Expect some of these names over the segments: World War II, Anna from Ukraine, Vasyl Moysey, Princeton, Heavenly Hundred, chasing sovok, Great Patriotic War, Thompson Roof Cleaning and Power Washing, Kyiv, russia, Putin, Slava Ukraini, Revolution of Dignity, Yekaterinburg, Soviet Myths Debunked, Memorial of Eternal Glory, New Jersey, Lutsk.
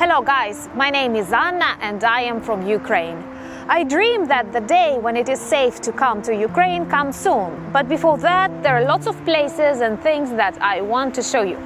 Hello guys, my name is Anna and I am from Ukraine. I dream that the day when it is safe to come to Ukraine comes soon, but before that there are lots of places and things that I want to show you.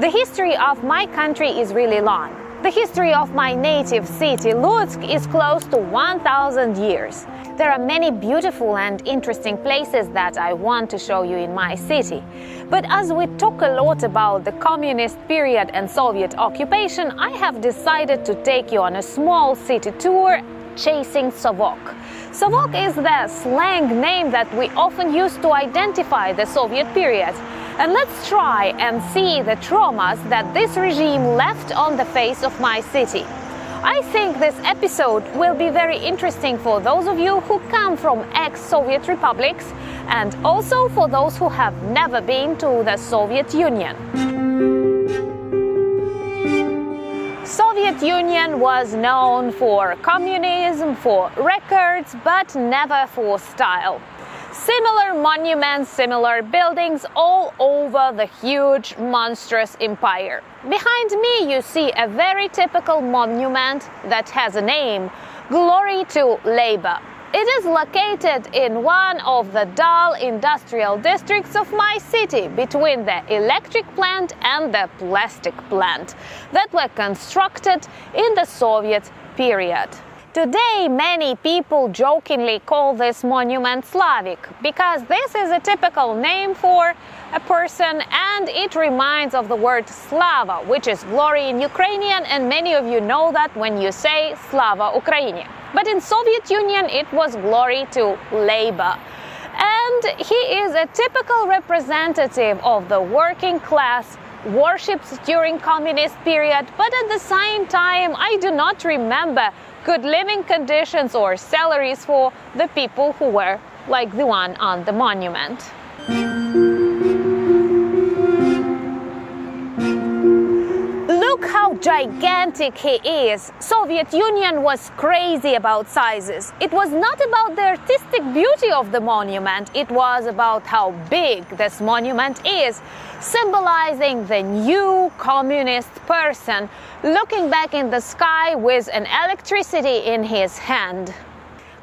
The history of my country is really long. The history of my native city, Lutsk, is close to 1,000 years. There are many beautiful and interesting places that I want to show you in my city. But as we talk a lot about the communist period and Soviet occupation, I have decided to take you on a small city tour chasing Sovok. Sovok is the slang name that we often use to identify the Soviet period. And let's try and see the traumas that this regime left on the face of my city. I think this episode will be very interesting for those of you who come from ex-Soviet republics and also for those who have never been to the Soviet Union. Soviet Union was known for communism, for records, but never for style. Similar monuments, similar buildings all over the huge, monstrous empire. Behind me you see a very typical monument that has a name, Glory to Labor. It is located in one of the dull industrial districts of my city, between the electric plant and the plastic plant, that were constructed in the Soviet period. Today, many people jokingly call this monument Slavic, because this is a typical name for a person and it reminds of the word Slava, which is glory in Ukrainian, and many of you know that when you say Slava Ukraini. But in Soviet Union it was Glory to Labor. And he is a typical representative of the working class, worshipped during communist period, but at the same time I do not remember good living conditions or salaries for the people who were like the one on the monument. Look how gigantic he is! Soviet Union was crazy about sizes. It was not about the artistic beauty of the monument, it was about how big this monument is, symbolizing the new communist person, looking back in the sky with an electricity in his hand.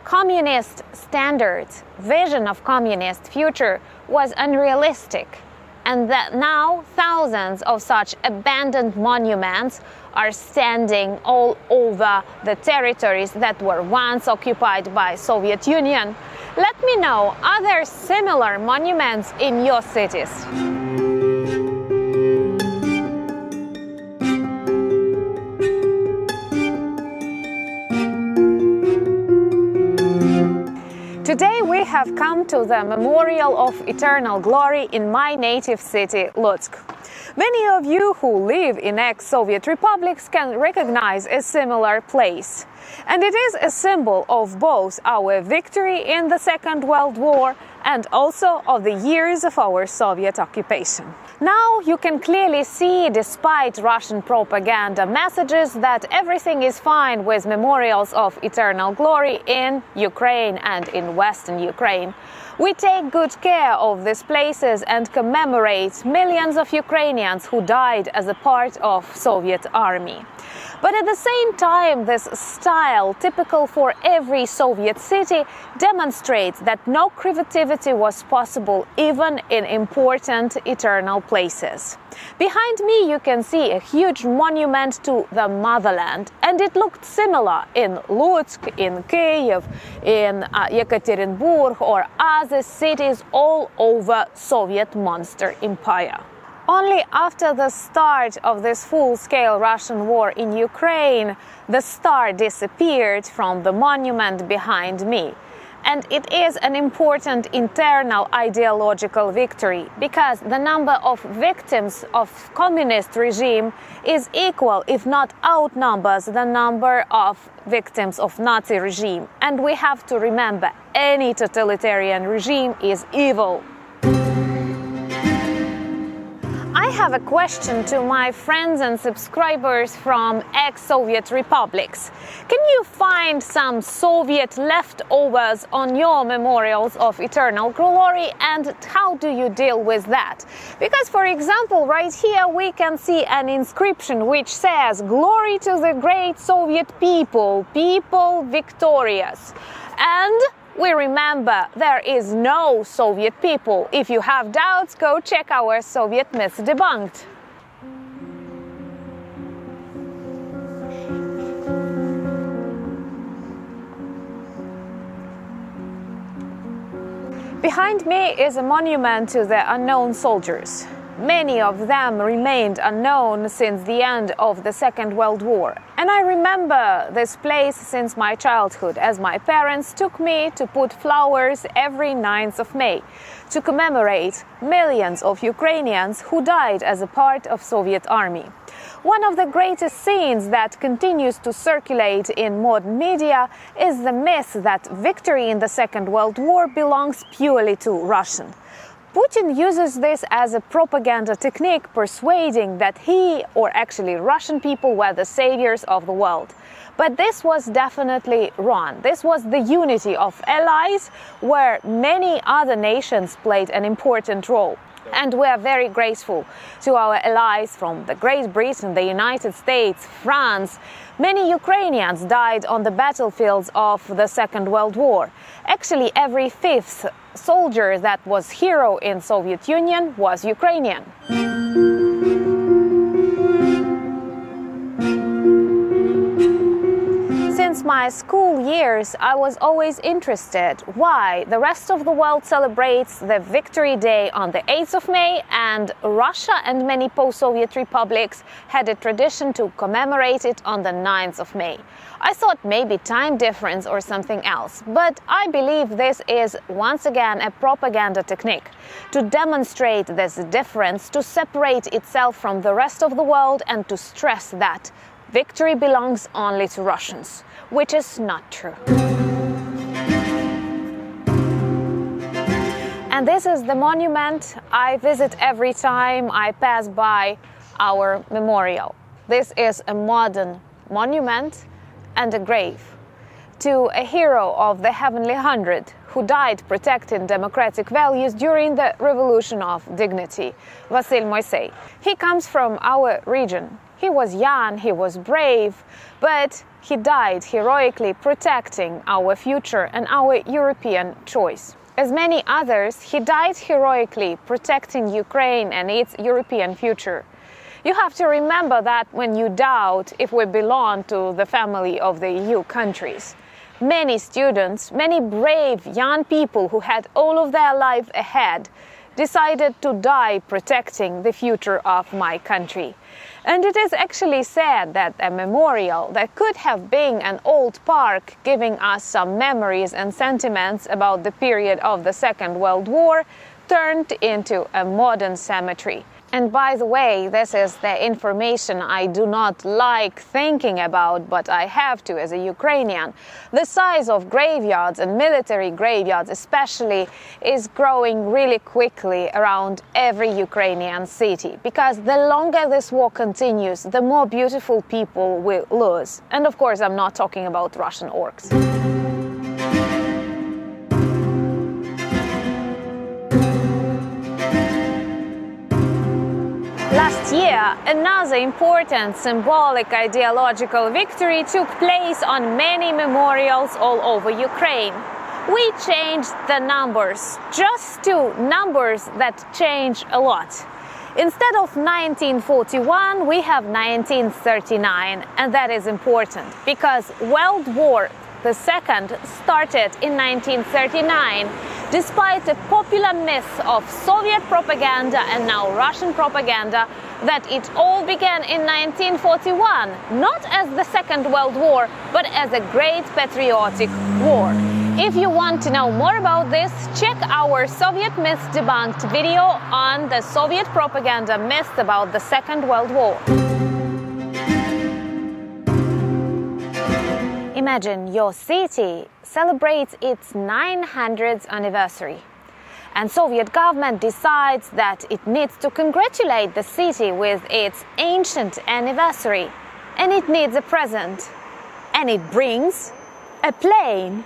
Communist standards, vision of communist future was unrealistic. And that now thousands of such abandoned monuments are standing all over the territories that were once occupied by Soviet Union. Let me know, are there similar monuments in your cities? Today we have come to the Memorial of Eternal Glory in my native city, Lutsk. Many of you who live in ex-Soviet republics can recognize a similar place. And it is a symbol of both our victory in the Second World War and also of the years of our Soviet occupation. Now you can clearly see, despite Russian propaganda messages, that everything is fine with memorials of eternal glory in Ukraine and in Western Ukraine. We take good care of these places and commemorate millions of Ukrainians who died as a part of Soviet army. But at the same time, this style, typical for every Soviet city, demonstrates that no creativity was possible even in important eternal places. Behind me you can see a huge monument to the motherland, and it looked similar in Lutsk, in Kyiv, in Yekaterinburg or other cities all over Soviet monster empire. Only after the start of this full-scale Russian war in Ukraine, the star disappeared from the monument behind me. And it is an important internal ideological victory, because the number of victims of communist regime is equal, if not outnumbers, the number of victims of Nazi regime. And we have to remember, any totalitarian regime is evil. I have a question to my friends and subscribers from ex-Soviet republics. Can you find some Soviet leftovers on your memorials of eternal glory, and how do you deal with that? Because, for example, right here we can see an inscription which says "Glory to the great Soviet people, people victorious." And we remember, there is no Soviet people. If you have doubts, go check our Soviet myths debunked. Behind me is a monument to the unknown soldiers. Many of them remained unknown since the end of the Second World War. And I remember this place since my childhood, as my parents took me to put flowers every 9th of May to commemorate millions of Ukrainians who died as a part of Soviet army. One of the greatest scenes that continues to circulate in modern media is the myth that victory in the Second World War belongs purely to Russians. Putin uses this as a propaganda technique, persuading that he, or actually Russian people, were the saviors of the world. But this was definitely wrong. This was the unity of allies, where many other nations played an important role. And we are very grateful to our allies from the Great Britain, the United States, France. Many Ukrainians died on the battlefields of the Second World War. Actually, every fifth soldier that was hero in Soviet Union was Ukrainian. Since my school years, I was always interested why the rest of the world celebrates the Victory Day on the 8th of May, and Russia and many post-Soviet republics had a tradition to commemorate it on the 9th of May. I thought maybe time difference or something else, but I believe this is once again a propaganda technique to demonstrate this difference, to separate itself from the rest of the world and to stress that victory belongs only to Russians, which is not true. And this is the monument I visit every time I pass by our memorial. This is a modern monument and a grave to a hero of the Heavenly Hundred who died protecting democratic values during the Revolution of Dignity, Vasyl Moysey. He comes from our region. He was young, he was brave, but he died heroically protecting our future and our European choice. As many others, he died heroically protecting Ukraine and its European future. You have to remember that when you doubt if we belong to the family of the EU countries. Many students, many brave young people who had all of their life ahead decided to die protecting the future of my country. And it is actually sad that a memorial that could have been an old park giving us some memories and sentiments about the period of the Second World War turned into a modern cemetery. And by the way, this is the information I do not like thinking about, but I have to as a Ukrainian. The size of graveyards and military graveyards especially is growing really quickly around every Ukrainian city, because the longer this war continues, the more beautiful people will lose. And of course, I'm not talking about Russian orcs. Last year, another important symbolic ideological victory took place on many memorials all over Ukraine. We changed the numbers, just two numbers that change a lot. Instead of 1941, we have 1939, and that is important because World War II started in 1939. Despite a popular myth of Soviet propaganda and now Russian propaganda that it all began in 1941, not as the Second World War, but as a great patriotic war. If you want to know more about this, check our Soviet Myths Debunked video on the Soviet propaganda myths about the Second World War. Imagine your city celebrates its 900th anniversary. And Soviet government decides that it needs to congratulate the city with its ancient anniversary. And it needs a present. And it brings a plane.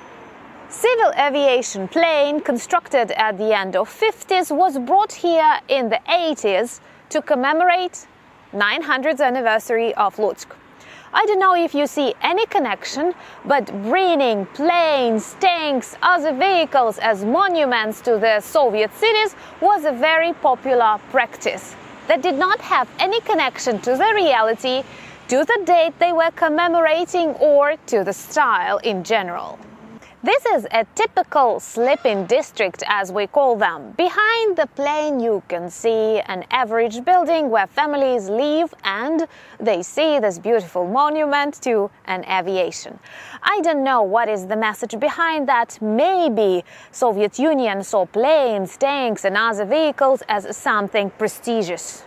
Civil aviation plane, constructed at the end of the 50s, was brought here in the 80s to commemorate 900th anniversary of Lutsk. I don't know if you see any connection, but bringing planes, tanks, other vehicles as monuments to the Soviet cities was a very popular practice that did not have any connection to the reality, to the date they were commemorating, or to the style in general. This is a typical sleeping district, as we call them. Behind the plane you can see an average building where families live, and they see this beautiful monument to an aviation. I don't know what is the message behind that. Maybe Soviet Union saw planes, tanks and other vehicles as something prestigious.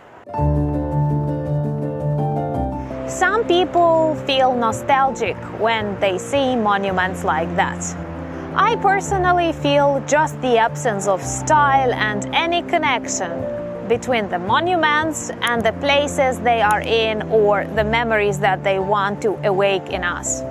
Some people feel nostalgic when they see monuments like that. I personally feel just the absence of style and any connection between the monuments and the places they are in, or the memories that they want to awake in us.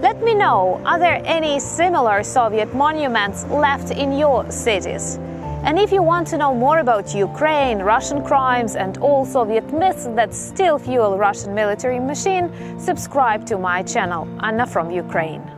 Let me know, are there any similar Soviet monuments left in your cities? And if you want to know more about Ukraine, Russian crimes and all Soviet myths that still fuel Russian military machine, subscribe to my channel, Anna from Ukraine.